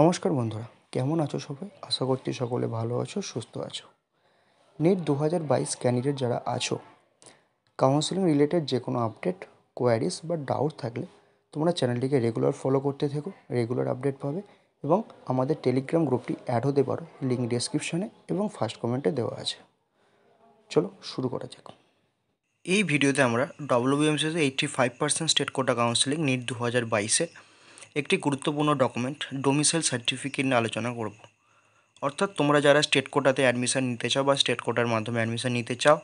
নমস্কার বন্ধুরা, কেমন আছো সবাই? আশা করছি সকলে ভালো আছো, সুস্থ আছো। নেট 2022 ক্যান্ডিডেট যারা আছো, কাউন্সেলিং রিলেটেড যে কোনো আপডেট, কোয়ারিজ বা ডাউট থাকলে তোমরা চ্যানেলটিকে রেগুলার ফলো করতে থেকো, রেগুলার আপডেট পাবে। এবং আমাদের টেলিগ্রাম গ্রুপটি অ্যাড হতে পারো, লিঙ্ক ডেসক্রিপশানে এবং ফার্স্ট কমেন্টে দেওয়া আছে। চলো শুরু করা যাক। এই ভিডিওতে আমরা ডব্লিউবিএমসিতে 85% স্টেট কোটা কাউন্সেলিং নিট 2022-এ একটি গুরুত্বপূর্ণ ডকুমেন্ট ডোমিসাইল সার্টিফিকেট নিয়ে আলোচনা করব। অর্থাৎ তোমরা যারা স্টেট কোটাতে অ্যাডমিশান নিতে চাও বা স্টেট কোটার মাধ্যমে অ্যাডমিশান নিতে চাও,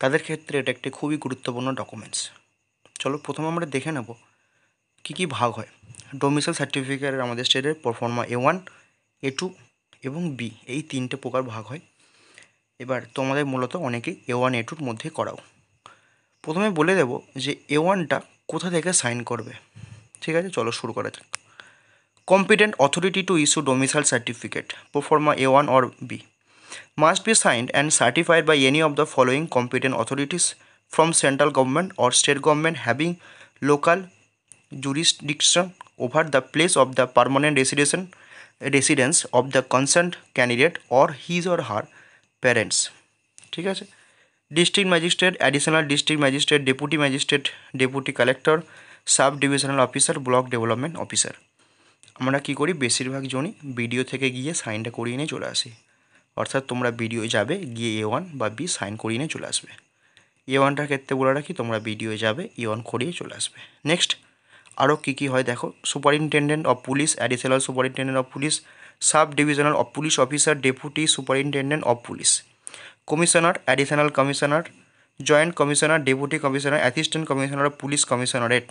তাদের ক্ষেত্রে এটা একটি খুবই গুরুত্বপূর্ণ ডকুমেন্টস। চলো প্রথমে আমরা দেখে নেব কী কী ভাগ হয় ডোমিসাইল সার্টিফিকেটের। আমাদের স্টেটের পারফর্মা A1, A2 এবং B এই তিনটে প্রকার ভাগ হয়। এবার তোমাদের মূলত অনেকেই A1, A2র মধ্যে করাও। প্রথমে বলে দেব যে A1টা কোথা থেকে সাইন করবে, ঠিক আছে? চলো শুরু করা যাক। Competent authority to issue domicile certificate proforma A1 or B must be signed and certified by any of the following competent authorities from central government or state government having local jurisdiction over the place of the permanent residence of the concerned candidate or his or her parents, ঠিক আছে? District magistrate, additional district magistrate, deputy collector, sub divisional officer, block development officer. আমরা কি করি, বেশিরভাগ জনই video থেকে গিয়ে সাইনটা করিয়ে নিয়ে চলে আসি। অর্থাৎ তোমরা ভিডিও যাবে গিয়ে A1 বা B সাইন করিয়ে নিয়ে চলে আসবে। A1টার ক্ষেত্রে বলে রাখি, তোমরা ভিডিও যাবে A1 করিয়ে চলে আসবে। নেক্সট আরও কী কী হয় দেখো, superintendent of police, additional superintendent of police, sub divisional of police officer, deputy superintendent of police, commissioner, additional commissioner, joint commissioner, deputy commissioner, assistant commissioner of police commissionerate,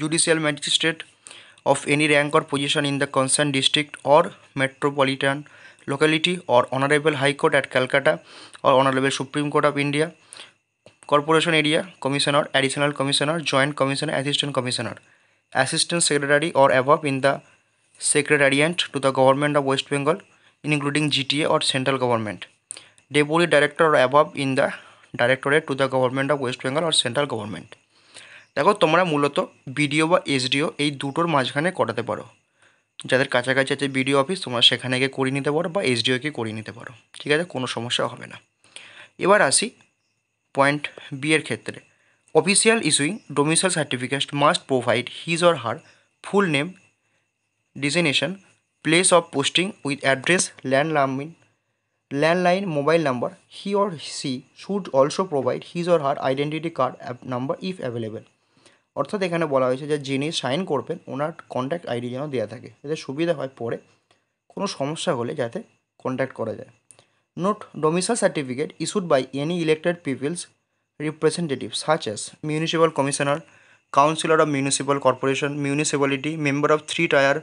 judicial magistrate of any rank or position in the concern district or metropolitan locality or honourable high court at Calcutta or honourable supreme court of India, corporation area commissioner, additional commissioner, joint commissioner, assistant commissioner, assistant secretary or above in the secretariat to the government of West Bengal including GTA or central government, deputy director or above in the directorate to the government of West Bengal or central government. দেখো তোমরা মূলত BDO বা SDO এই দুটোর মাঝখানে করাতে পারো। যাদের কাছাকাছি আছে বিডিও অফিস, তোমরা সেখানে গিয়ে করিয়ে নিতে পারো বা এসডিওকে করিয়ে নিতে পারো, ঠিক আছে? কোনো সমস্যা হবে না। এবার আসি পয়েন্ট বি এর ক্ষেত্রে। Official issuing domicile certificate must provide his or her full name, designation, place of posting with address, landline, mobile number. He or she should also provide his or her identity card number if available. অর্থাৎ এখানে বলা হয়েছে যে যিনি sign করবেন ওনার contact ID যেন দেওয়া থাকে, যাতে সুবিধা হয় পরে কোনো সমস্যা হলে যাতে কন্ট্যাক্ট করা যায়। Note, domicile certificate issued by any elected people's representative such as municipal commissioner, councillor of municipal corporation, municipality, member of three-tier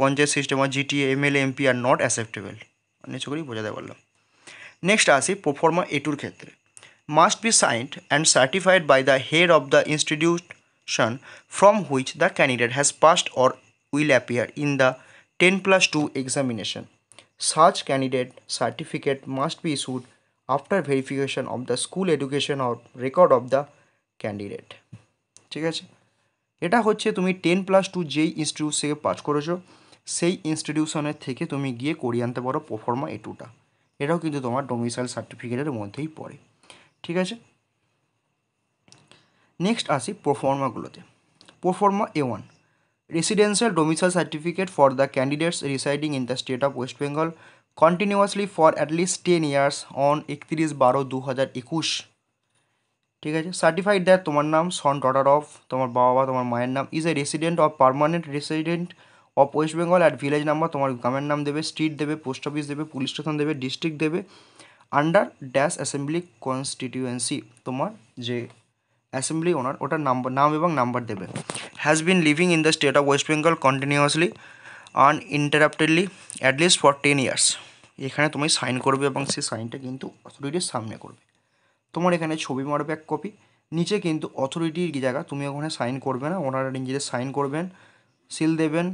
panchayat system or GTA, MLA, MP are not acceptable। অনেক করেই বোঝাতে পারলাম। Next আসি proforma A2 ক্ষেত্রে। Must be signed and certified by the head of the institution from which the candidate has passed or will appear in the 10+2 examination. Such candidate certificate must be issued after verification of the school education or record of the candidate, ঠিক আছে? এটা হচ্ছে তুমি 10+2 যেই institute থেকে pass করেছো সেই ইনস্টিটিউশনের থেকে তুমি গিয়ে করিয়ে আনতে পারো পারফর্মা A2টা। এটাও কিন্তু তোমার ডোমিসাইল সার্টিফিকেটের মধ্যেই পড়ে, ঠিক আছে? নেক্সট আসি পারফর্মাগুলোতে। পারফর্মা A1 residential domicile certificate for the candidates residing in the state of West Bengal continuously for at least 10 years on 31/12/2021, ঠিক আছে? সার্টিফাইড দ্যাট তোমার নাম, সন, ডটার অফ তোমার বাবা বা তোমার মায়ের নাম, is a resident of permanent resident of West Bengal. At village number তোমার গ্রামের নাম দেবে, স্ট্রিট দেবে, পোস্ট অফিস দেবে, পুলিশ স্টেশন দেবে, ডিস্ট্রিক্ট দেবে, আন্ডার ড্যাশ অ্যাসেম্বলি কনস্টিটিউয়েন্সি তোমার যে অ্যাসেম্বলি ওনার ওটার নাম্বার, নাম এবং নাম্বার দেবে। Has been living in the state of West Bengal continuously uninterruptedly at least for 10 years। এখানে তুমি সাইন করবে এবং সেই সাইনটা কিন্তু অথরিটির সামনে করবে। তোমার এখানে ছবি মারবে এক কপি, নিচে কিন্তু অথরিটির জায়গা তুমি ওখানে সাইন করবে না, ওনারা নিজেদের সাইন করবেন, সিল দেবেন,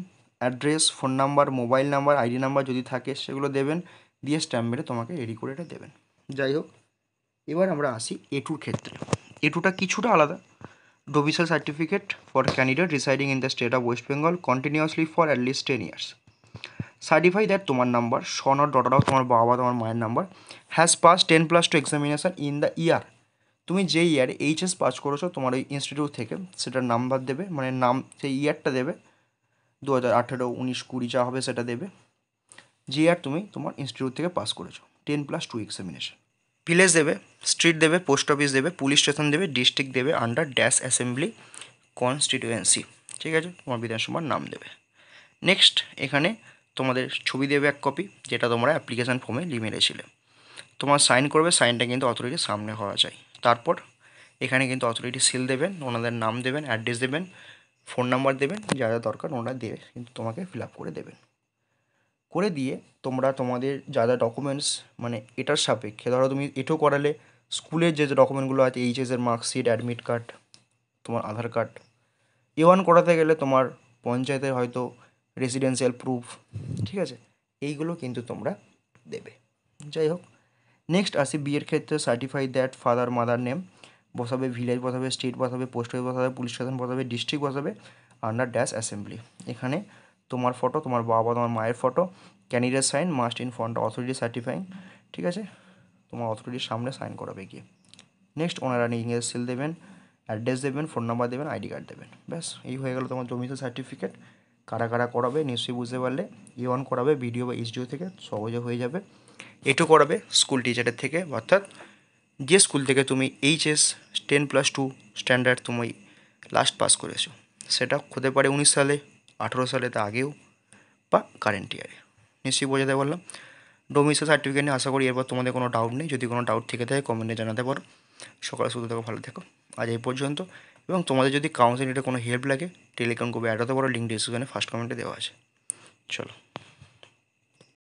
address, phone number, mobile number, ID number যদি থাকে সেগুলো দেবেন, দিয়ে স্ট্যাম্প মেরে তোমাকে রেডি করে এটা দেবেন। যাই হোক, এবার আমরা আসি A2 ক্ষেত্রে। A2টা কিছুটা আলাদা। domicile certificate for candidate residing in the state of West Bengal continuously for at least 10 years. Certify that tomar number, son or daughter of tomar baba tomar mayer number has passed 10 plus 2 examination in the year. তুমি যে ইয়ারে HS pass করেছো তোমার ওই institute থেকে সেটার number দেবে, মানে নাম সেই ইয়ারটা দেবে, 2018, 19, 20 যা হবে সেটা দেবে, যে ইয়ার তুমি তোমার ইনস্টিটিউট থেকে পাস করেছো 10 প্লাস 2 এক্সামিনেশন। প্লেস দেবে, স্ট্রিট দেবে, পোস্ট অফিস দেবে, পুলিশ স্টেশন দেবে, ডিস্ট্রিক্ট দেবে, আন্ডার ড্যাশ অ্যাসেম্বলি কনস্টিটিউয়েন্সি, ঠিক আছে, তোমার বিধানসভার নাম দেবে। নেক্সট এখানে তোমাদের ছবি দেবে এক কপি, যেটা তোমরা অ্যাপ্লিকেশান ফর্মে লিমেরেছিলে, তোমার সাইন করবে, সাইনটা কিন্তু অথরিটির সামনে হওয়া যায়। তারপর এখানে কিন্তু অথরিটি সিল দেবেন, ওনাদের নাম দেবেন, অ্যাড্রেস দেবেন, ফোন নাম্বার দেবেন, যা যা দরকার ওনারা দিয়ে কিন্তু তোমাকে ফিল আপ করে দেবেন। করে দিয়ে তোমরা তোমাদের যা যা ডকুমেন্টস, মানে এটার সাপেক্ষে ধরো তুমি এটাও করালে, স্কুলের যে যে ডকুমেন্টগুলো আছে এইচএসের মার্কশিট, অ্যাডমিট কার্ড, তোমার আধার কার্ড, A1 করাতে গেলে তোমার পঞ্চায়েতের হয়তো রেসিডেন্সিয়াল প্রুফ, ঠিক আছে, এইগুলো কিন্তু তোমরা দেবে। যাই হোক, নেক্সট আসি বিয়ের ক্ষেত্রে certify that father mother name বসাবে, ভিলেজ বসাবে, স্টেট বসাবে, পোস্ট অফিস বসাবে, পুলিশ স্টেশন বসাবে, ডিস্ট্রিক্ট বসাবে, আন্ডার ড্যাশ অ্যাসেম্বলি। এখানে তোমার ফটো, তোমার বাবা তোমার মায়ের photo, candidate sign must in front authority certifying, ঠিক আছে, তোমার অথরিটির সামনে সাইন করাবে গিয়ে। নেক্সট ওনারা ইংরেজ সিল দেবেন, অ্যাড্রেস দেবেন, ফোন নাম্বার দেবেন, আইডি কার্ড দেবেন, ব্যাস এই হয়ে গেল তোমার ডোমিসাইল সার্টিফিকেট। কারা কারা করাবে নিশ্চয়ই বুঝতে পারলে, A1 করাবে বিডিও বা এসডিও থেকে, সহজে হয়ে যাবে। এটু করাবে স্কুল টিচারের থেকে, অর্থাৎ যে স্কুল থেকে তুমি এইচএস 10 প্লাস 2 স্ট্যান্ডার্ড তুমি লাস্ট পাস করেছো, সেটা হতে পারে 19 সালে, 18 সালে, তা আগেও বা কারেন্ট ইয়ারে। নিশ্চয়ই বোঝাতে পারলাম। ডোমিসাইল সার্টিফিকেট নিয়ে আশা করি এরপর তোমাদের কোনো ডাউট নেই, যদি কোনো ডাউট থেকে থাকে কমেন্টে জানাতে পারো। সকালে শুধু থাকো, ভালো থেকো, আজ এই পর্যন্ত। এবং তোমাদের যদি কাউন্সিলিংয়ে কোনো হেল্প লাগে টেলিগ্রাম গ্রুপে অ্যাড হতে পারো, লিঙ্ক ডিসক্রিপশনে ফার্স্ট কমেন্টে দেওয়া আছে। চলো।